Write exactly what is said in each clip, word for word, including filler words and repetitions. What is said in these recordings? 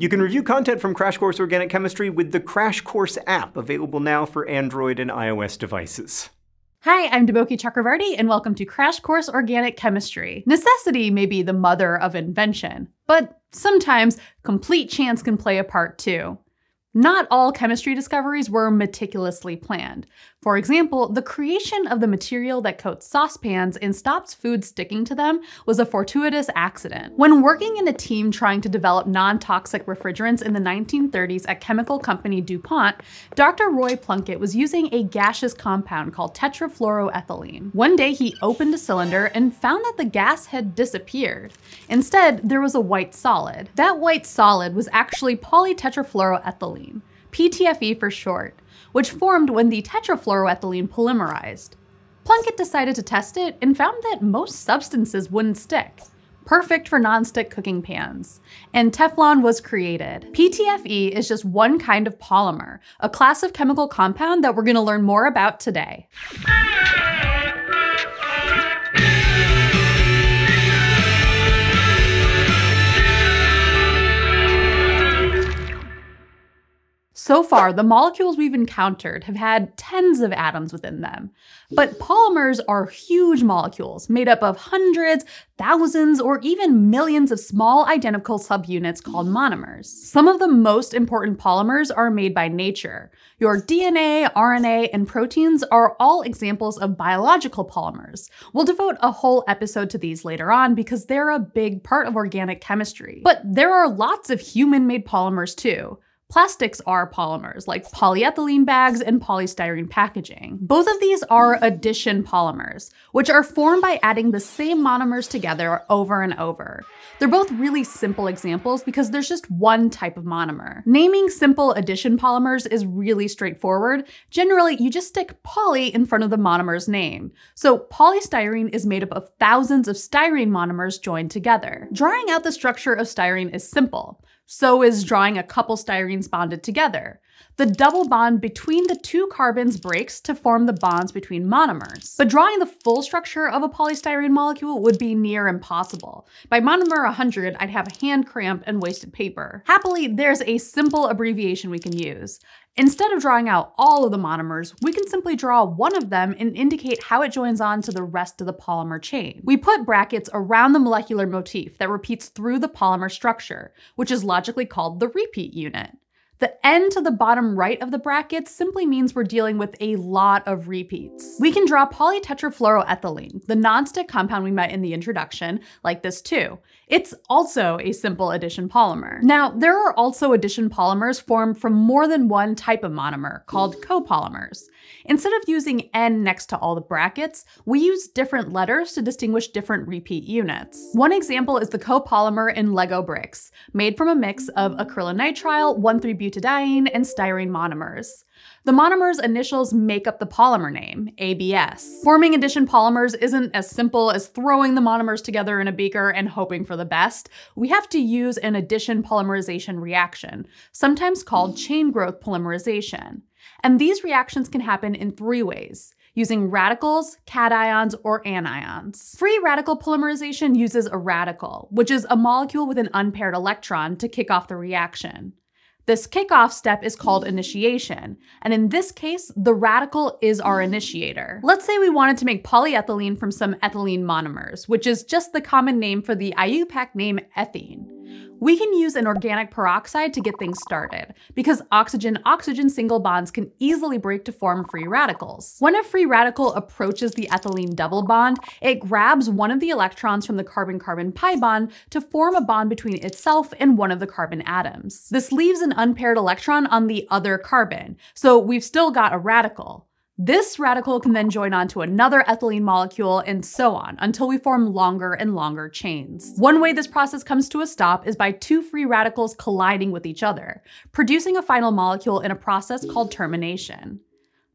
You can review content from Crash Course Organic Chemistry with the Crash Course app, available now for Android and iOS devices. Hi, I'm Deboki Chakravarti, and welcome to Crash Course Organic Chemistry. Necessity may be the mother of invention, but sometimes complete chance can play a part too. Not all chemistry discoveries were meticulously planned. For example, the creation of the material that coats saucepans and stops food sticking to them was a fortuitous accident. When working in a team trying to develop non-toxic refrigerants in the nineteen thirties at chemical company DuPont, Doctor Roy Plunkett was using a gaseous compound called tetrafluoroethylene. One day he opened a cylinder and found that the gas had disappeared. Instead, there was a white solid. That white solid was actually polytetrafluoroethylene, P T F E for short, which formed when the tetrafluoroethylene polymerized. Plunkett decided to test it and found that most substances wouldn't stick, perfect for non-stick cooking pans. And Teflon was created. P T F E is just one kind of polymer, a class of chemical compound that we're going to learn more about today. So far, the molecules we've encountered have had tens of atoms within them. But polymers are huge molecules made up of hundreds, thousands, or even millions of small identical subunits called monomers. Some of the most important polymers are made by nature. Your D N A, R N A, and proteins are all examples of biological polymers. We'll devote a whole episode to these later on because they're a big part of organic chemistry. But there are lots of human-made polymers too. Plastics are polymers, like polyethylene bags and polystyrene packaging. Both of these are addition polymers, which are formed by adding the same monomers together over and over. They're both really simple examples because there's just one type of monomer. Naming simple addition polymers is really straightforward. Generally, you just stick poly in front of the monomer's name. So polystyrene is made up of thousands of styrene monomers joined together. Drawing out the structure of styrene is simple. So is drawing a couple styrenes bonded together. The double bond between the two carbons breaks to form the bonds between monomers. But drawing the full structure of a polystyrene molecule would be near impossible. By monomer one hundred, I'd have a hand cramp and wasted paper. Happily, there's a simple abbreviation we can use. Instead of drawing out all of the monomers, we can simply draw one of them and indicate how it joins on to the rest of the polymer chain. We put brackets around the molecular motif that repeats through the polymer structure, which is logically called the repeat unit. The n to the bottom right of the brackets simply means we're dealing with a lot of repeats. We can draw polytetrafluoroethylene, the nonstick compound we met in the introduction, like this too. It's also a simple addition polymer. Now, there are also addition polymers formed from more than one type of monomer, called copolymers. Instead of using n next to all the brackets, we use different letters to distinguish different repeat units. One example is the copolymer in Lego bricks, made from a mix of acrylonitrile, one three butadiene, and styrene monomers. The monomer's initials make up the polymer name, A B S. Forming addition polymers isn't as simple as throwing the monomers together in a beaker and hoping for the best. We have to use an addition polymerization reaction, sometimes called chain growth polymerization. And these reactions can happen in three ways: using radicals, cations, or anions. Free radical polymerization uses a radical, which is a molecule with an unpaired electron, to kick off the reaction. This kickoff step is called initiation, and in this case, the radical is our initiator. Let's say we wanted to make polyethylene from some ethylene monomers, which is just the common name for the I U P A C name ethene. We can use an organic peroxide to get things started, because oxygen-oxygen single bonds can easily break to form free radicals. When a free radical approaches the ethylene double bond, it grabs one of the electrons from the carbon-carbon pi bond to form a bond between itself and one of the carbon atoms. This leaves an unpaired electron on the other carbon, so we've still got a radical. This radical can then join onto another ethylene molecule and so on, until we form longer and longer chains. One way this process comes to a stop is by two free radicals colliding with each other, producing a final molecule in a process called termination.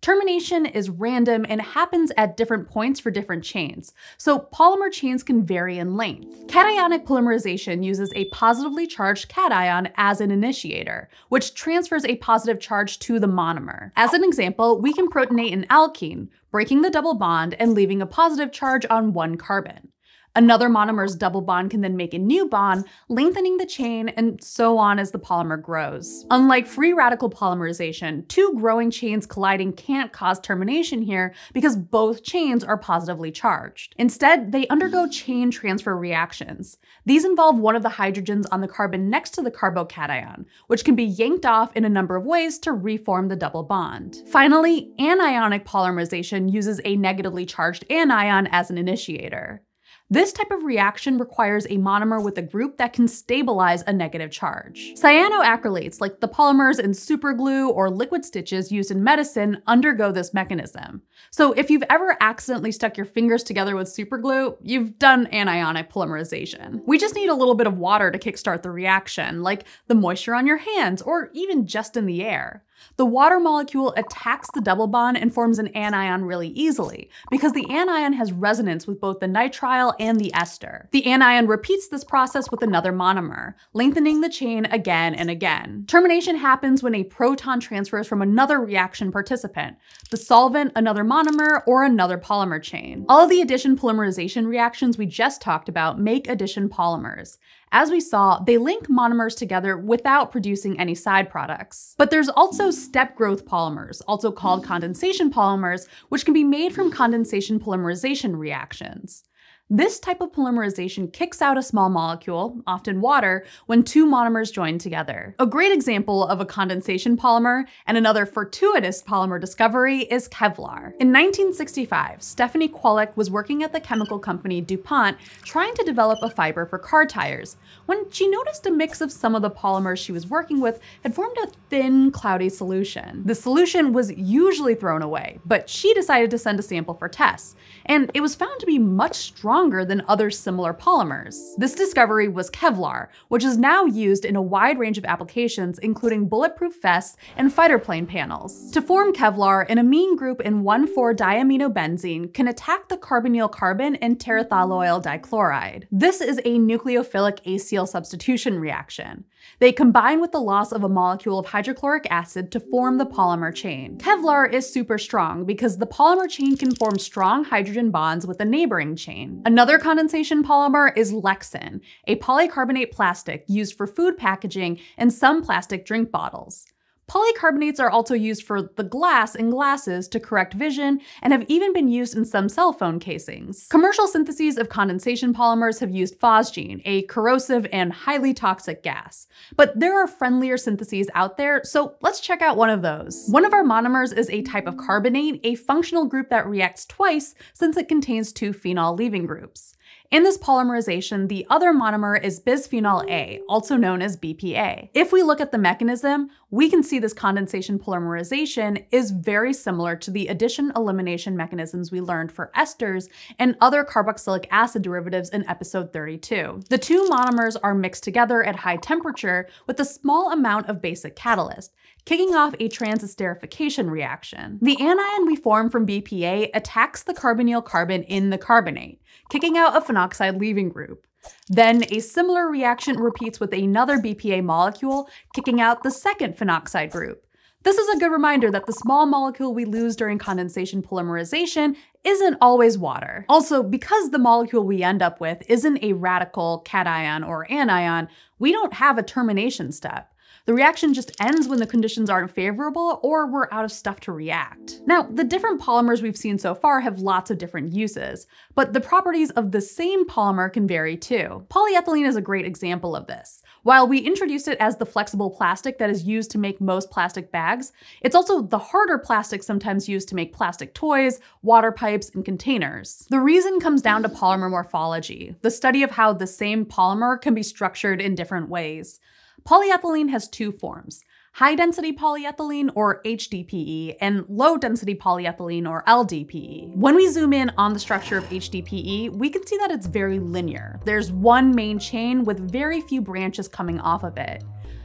Termination is random and happens at different points for different chains, so polymer chains can vary in length. Cationic polymerization uses a positively charged cation as an initiator, which transfers a positive charge to the monomer. As an example, we can protonate an alkene, breaking the double bond and leaving a positive charge on one carbon. Another monomer's double bond can then make a new bond, lengthening the chain, and so on as the polymer grows. Unlike free radical polymerization, two growing chains colliding can't cause termination here because both chains are positively charged. Instead, they undergo chain transfer reactions. These involve one of the hydrogens on the carbon next to the carbocation, which can be yanked off in a number of ways to reform the double bond. Finally, anionic polymerization uses a negatively charged anion as an initiator. This type of reaction requires a monomer with a group that can stabilize a negative charge. Cyanoacrylates, like the polymers in superglue or liquid stitches used in medicine, undergo this mechanism. So if you've ever accidentally stuck your fingers together with superglue, you've done anionic polymerization. We just need a little bit of water to kickstart the reaction, like the moisture on your hands or even just in the air. The water molecule attacks the double bond and forms an anion really easily, because the anion has resonance with both the nitrile and the ester. The anion repeats this process with another monomer, lengthening the chain again and again. Termination happens when a proton transfers from another reaction participant, the solvent, another monomer, or another polymer chain. All of the addition polymerization reactions we just talked about make addition polymers. As we saw, they link monomers together without producing any side products. But there's also step growth polymers, also called condensation polymers, which can be made from condensation polymerization reactions. This type of polymerization kicks out a small molecule, often water, when two monomers join together. A great example of a condensation polymer and another fortuitous polymer discovery is Kevlar. In nineteen sixty-five, Stephanie Kwolek was working at the chemical company DuPont trying to develop a fiber for car tires when she noticed a mix of some of the polymers she was working with had formed a thin, cloudy solution. The solution was usually thrown away, but she decided to send a sample for tests, and it was found to be much stronger than other similar polymers. This discovery was Kevlar, which is now used in a wide range of applications, including bulletproof vests and fighter plane panels. To form Kevlar, an amine group in one four diaminobenzene can attack the carbonyl carbon and terephthaloyl dichloride. This is a nucleophilic acyl substitution reaction. They combine with the loss of a molecule of hydrochloric acid to form the polymer chain. Kevlar is super strong because the polymer chain can form strong hydrogen bonds with the neighboring chain. Another condensation polymer is Lexan, a polycarbonate plastic used for food packaging and some plastic drink bottles. Polycarbonates are also used for the glass in glasses to correct vision and have even been used in some cell phone casings. Commercial syntheses of condensation polymers have used phosgene, a corrosive and highly toxic gas. But there are friendlier syntheses out there, so let's check out one of those. One of our monomers is a type of carbonate, a functional group that reacts twice since it contains two phenol leaving groups. In this polymerization, the other monomer is bisphenol A, also known as B P A. If we look at the mechanism, we can see this condensation polymerization is very similar to the addition elimination mechanisms we learned for esters and other carboxylic acid derivatives in episode thirty-two. The two monomers are mixed together at high temperature with a small amount of basic catalyst, kicking off a transesterification reaction. The anion we form from B P A attacks the carbonyl carbon in the carbonate, kicking out a phenoxide leaving group. Then a similar reaction repeats with another B P A molecule, kicking out the second phenoxide group. This is a good reminder that the small molecule we lose during condensation polymerization isn't always water. Also, because the molecule we end up with isn't a radical cation or anion, we don't have a termination step. The reaction just ends when the conditions aren't favorable or we're out of stuff to react. Now, the different polymers we've seen so far have lots of different uses, but the properties of the same polymer can vary too. Polyethylene is a great example of this. While we introduced it as the flexible plastic that is used to make most plastic bags, it's also the harder plastic sometimes used to make plastic toys, water pipes, and containers. The reason comes down to polymer morphology, the study of how the same polymer can be structured in different ways. Polyethylene has two forms, high-density polyethylene, or H D P E, and low-density polyethylene, or L D P E. When we zoom in on the structure of H D P E, we can see that it's very linear. There's one main chain with very few branches coming off of it.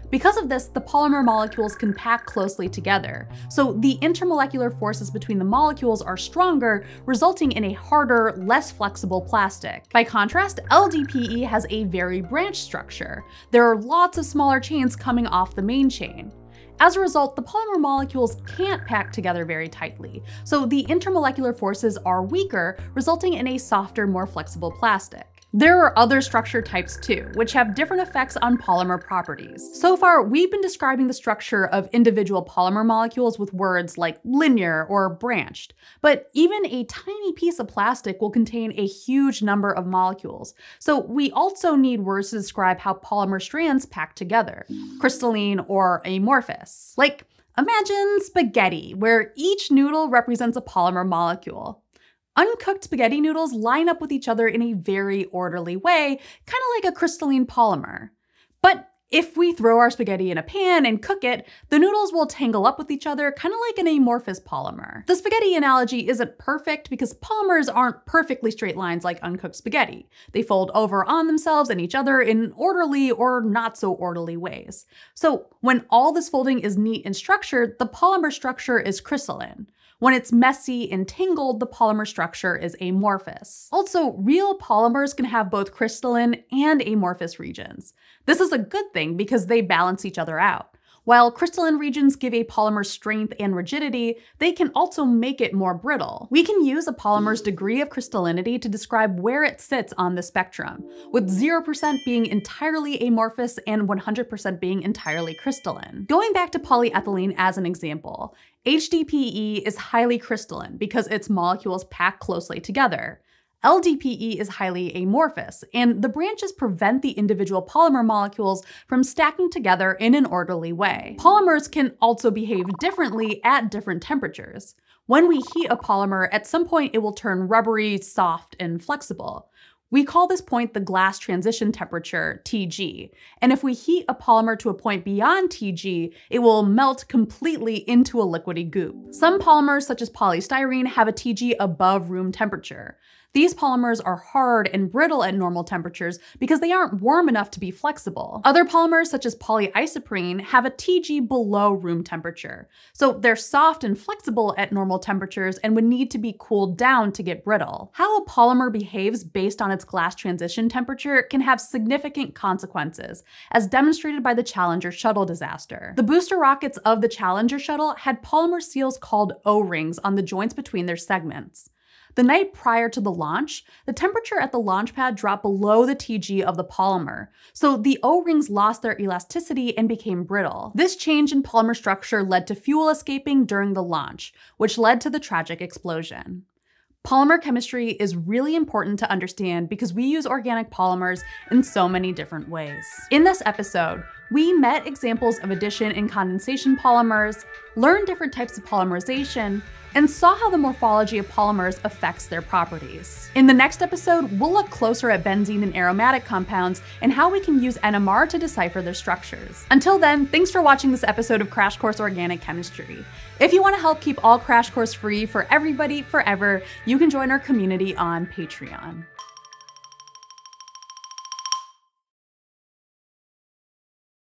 Because of this, the polymer molecules can pack closely together, so the intermolecular forces between the molecules are stronger, resulting in a harder, less flexible plastic. By contrast, L D P E has a very branched structure. There are lots of smaller chains coming off the main chain. As a result, the polymer molecules can't pack together very tightly, so the intermolecular forces are weaker, resulting in a softer, more flexible plastic. There are other structure types too, which have different effects on polymer properties. So far, we've been describing the structure of individual polymer molecules with words like linear or branched, but even a tiny piece of plastic will contain a huge number of molecules. So we also need words to describe how polymer strands pack together, crystalline or amorphous. Like, imagine spaghetti, where each noodle represents a polymer molecule. Uncooked spaghetti noodles line up with each other in a very orderly way, kind of like a crystalline polymer. But if we throw our spaghetti in a pan and cook it, the noodles will tangle up with each other, kind of like an amorphous polymer. The spaghetti analogy isn't perfect because polymers aren't perfectly straight lines like uncooked spaghetti. They fold over on themselves and each other in orderly or not so orderly ways. So when all this folding is neat and structured, the polymer structure is crystalline. When it's messy and tangled, the polymer structure is amorphous. Also, real polymers can have both crystalline and amorphous regions. This is a good thing because they balance each other out. While crystalline regions give a polymer strength and rigidity, they can also make it more brittle. We can use a polymer's degree of crystallinity to describe where it sits on the spectrum, with zero percent being entirely amorphous and one hundred percent being entirely crystalline. Going back to polyethylene as an example, H D P E is highly crystalline because its molecules pack closely together. L D P E is highly amorphous, and the branches prevent the individual polymer molecules from stacking together in an orderly way. Polymers can also behave differently at different temperatures. When we heat a polymer, at some point it will turn rubbery, soft, and flexible. We call this point the glass transition temperature, T G, and if we heat a polymer to a point beyond T G, it will melt completely into a liquidy goop. Some polymers, such as polystyrene, have a T G above room temperature. These polymers are hard and brittle at normal temperatures because they aren't warm enough to be flexible. Other polymers, such as polyisoprene, have a T G below room temperature, so they're soft and flexible at normal temperatures and would need to be cooled down to get brittle. How a polymer behaves based on its glass transition temperature can have significant consequences, as demonstrated by the Challenger shuttle disaster. The booster rockets of the Challenger shuttle had polymer seals called O-rings on the joints between their segments. The night prior to the launch, the temperature at the launch pad dropped below the T G of the polymer, so the O-rings lost their elasticity and became brittle. This change in polymer structure led to fuel escaping during the launch, which led to the tragic explosion. Polymer chemistry is really important to understand because we use organic polymers in so many different ways. In this episode, we met examples of addition and condensation polymers, learned different types of polymerization, and saw how the morphology of polymers affects their properties. In the next episode, we'll look closer at benzene and aromatic compounds and how we can use N M R to decipher their structures. Until then, thanks for watching this episode of Crash Course Organic Chemistry. If you want to help keep all Crash Course free for everybody forever, you can join our community on Patreon.